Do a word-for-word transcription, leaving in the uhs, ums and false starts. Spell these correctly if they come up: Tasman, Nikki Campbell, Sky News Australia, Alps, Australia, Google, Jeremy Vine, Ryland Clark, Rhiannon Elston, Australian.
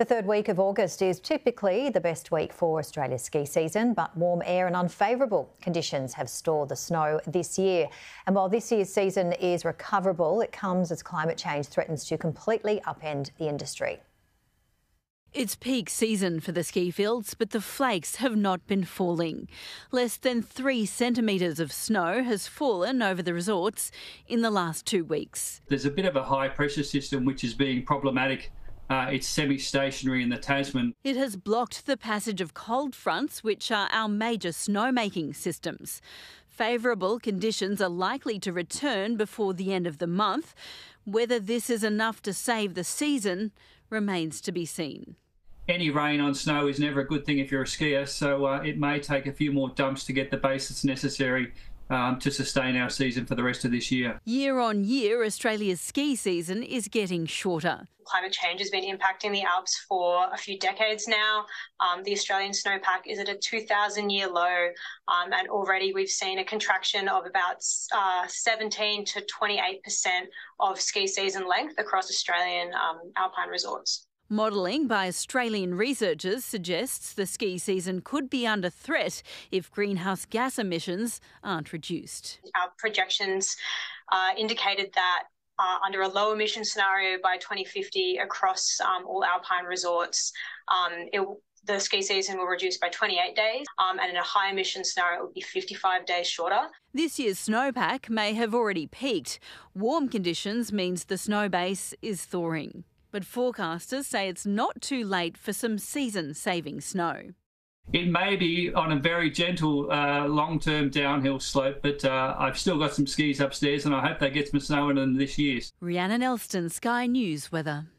The third week of August is typically the best week for Australia's ski season, but warm air and unfavourable conditions have stalled the snow this year. And while this year's season is recoverable, it comes as climate change threatens to completely upend the industry. It's peak season for the ski fields, but the flakes have not been falling. Less than three centimetres of snow has fallen over the resorts in the last two weeks. There's a bit of a high pressure system which is being problematic. Uh, it's semi-stationary in the Tasman. It has blocked the passage of cold fronts, which are our major snowmaking systems. Favourable conditions are likely to return before the end of the month. Whether this is enough to save the season remains to be seen. Any rain on snow is never a good thing if you're a skier, so uh, it may take a few more dumps to get the base that's necessary um, to sustain our season for the rest of this year. Year on year, Australia's ski season is getting shorter. Climate change has been impacting the Alps for a few decades now. Um, the Australian snowpack is at a two thousand year low, um, and already we've seen a contraction of about uh, seventeen to twenty-eight percent of ski season length across Australian um, alpine resorts. Modelling by Australian researchers suggests the ski season could be under threat if greenhouse gas emissions aren't reduced. Our projections uh, indicated that Uh, under a low emission scenario by twenty fifty across um, all alpine resorts, um, it, the ski season will reduce by twenty-eight days, um, and in a high emission scenario it will be fifty-five days shorter. This year's snowpack may have already peaked. Warm conditions means the snow base is thawing. But forecasters say it's not too late for some season-saving snow. It may be on a very gentle uh, long-term downhill slope, but uh, I've still got some skis upstairs and I hope they get some snow in them this year. Rhiannon Elston, Sky News Weather.